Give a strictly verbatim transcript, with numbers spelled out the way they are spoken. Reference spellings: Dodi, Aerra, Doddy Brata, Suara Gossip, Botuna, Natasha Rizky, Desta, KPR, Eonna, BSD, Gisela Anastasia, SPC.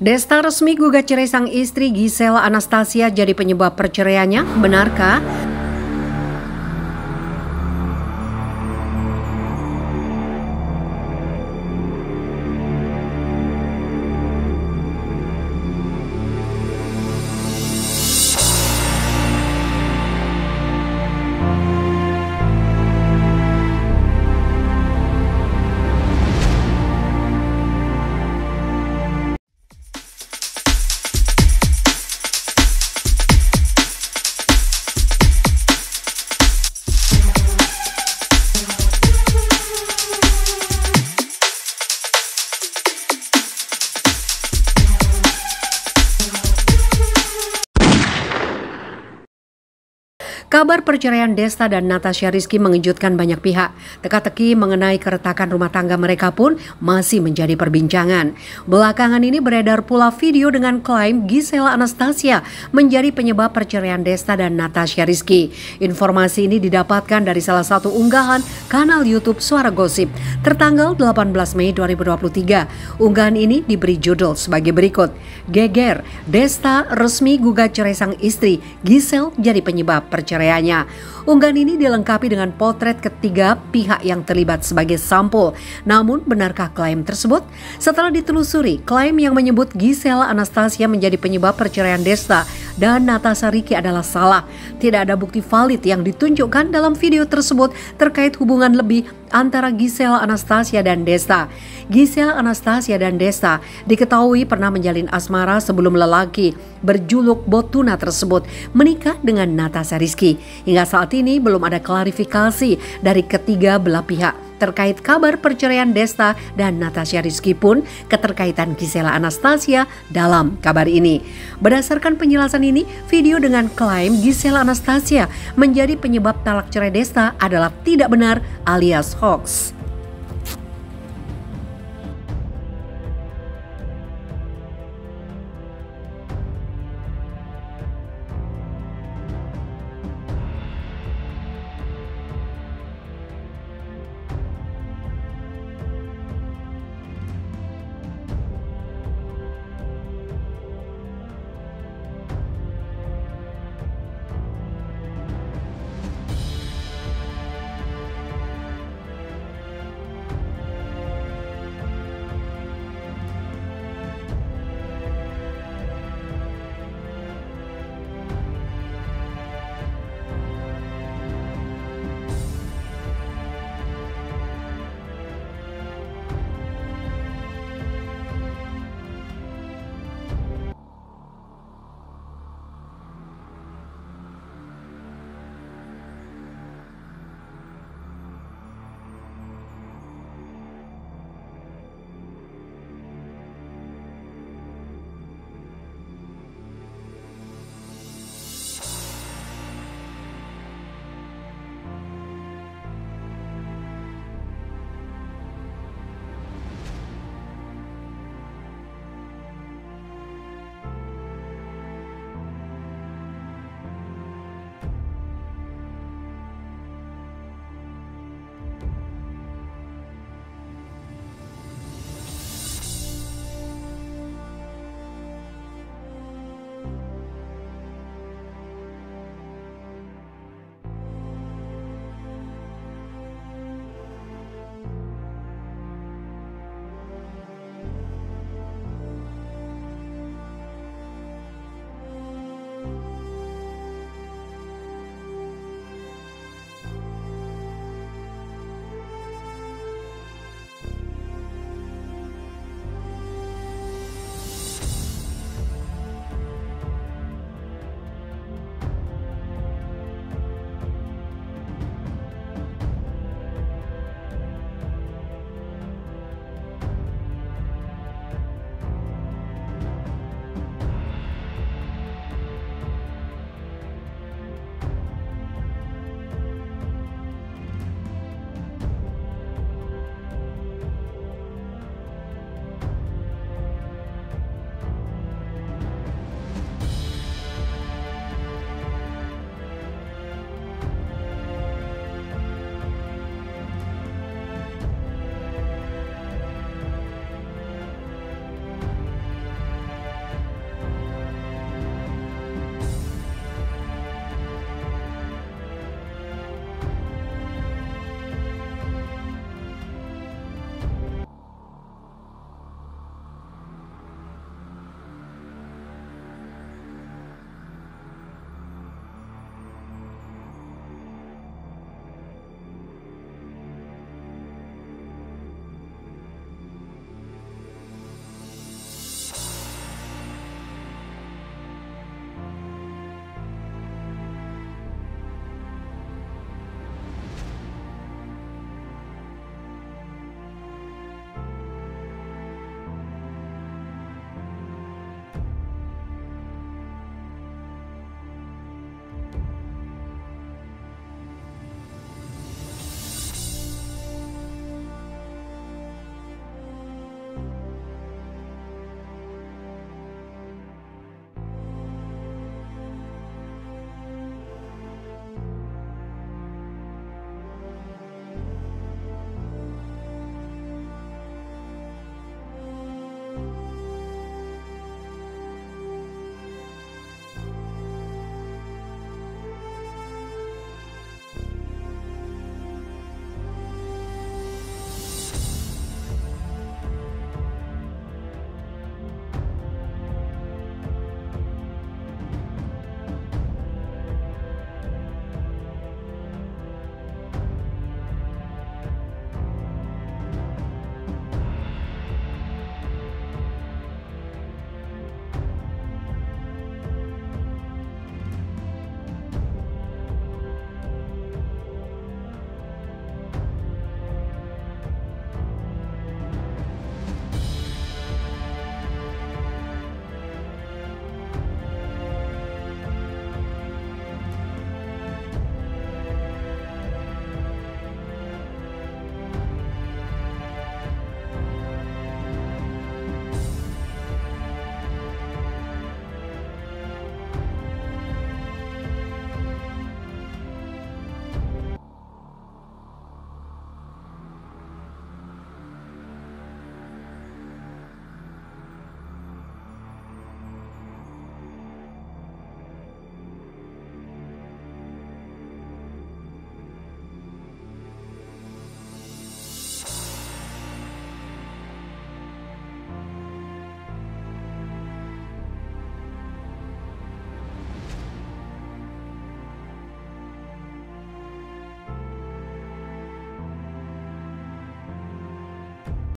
Desta resmi gugat cerai sang istri Gisela Anastasia jadi penyebab perceraiannya, benarkah? Kabar perceraian Desta dan Natasha Rizky mengejutkan banyak pihak. Teka-teki mengenai keretakan rumah tangga mereka pun masih menjadi perbincangan. Belakangan ini beredar pula video dengan klaim Gisela Anastasia menjadi penyebab perceraian Desta dan Natasha Rizky. Informasi ini didapatkan dari salah satu unggahan kanal YouTube Suara Gossip tertanggal delapan belas Mei dua ribu dua puluh tiga. Unggahan ini diberi judul sebagai berikut. Geger, Desta resmi gugat cerai sang istri, Gisel jadi penyebab perceraian. Unggahan ini dilengkapi dengan potret ketiga pihak yang terlibat sebagai sampul. Namun benarkah klaim tersebut? Setelah ditelusuri, klaim yang menyebut Gisela Anastasia menjadi penyebab perceraian Desta dan Natasha Rizky adalah salah. Tidak ada bukti valid yang ditunjukkan dalam video tersebut terkait hubungan lebih antara Gisela Anastasia dan Desta. Gisela Anastasia dan Desta diketahui pernah menjalin asmara sebelum lelaki berjuluk Botuna tersebut menikah dengan Natasha Rizky. Hingga saat ini belum ada klarifikasi dari ketiga belah pihak terkait kabar perceraian Desta dan Natasha Rizky pun keterkaitan Gisela Anastasia dalam kabar ini. Berdasarkan penjelasan ini, video dengan klaim Gisela Anastasia menjadi penyebab talak cerai Desta adalah tidak benar alias hoax.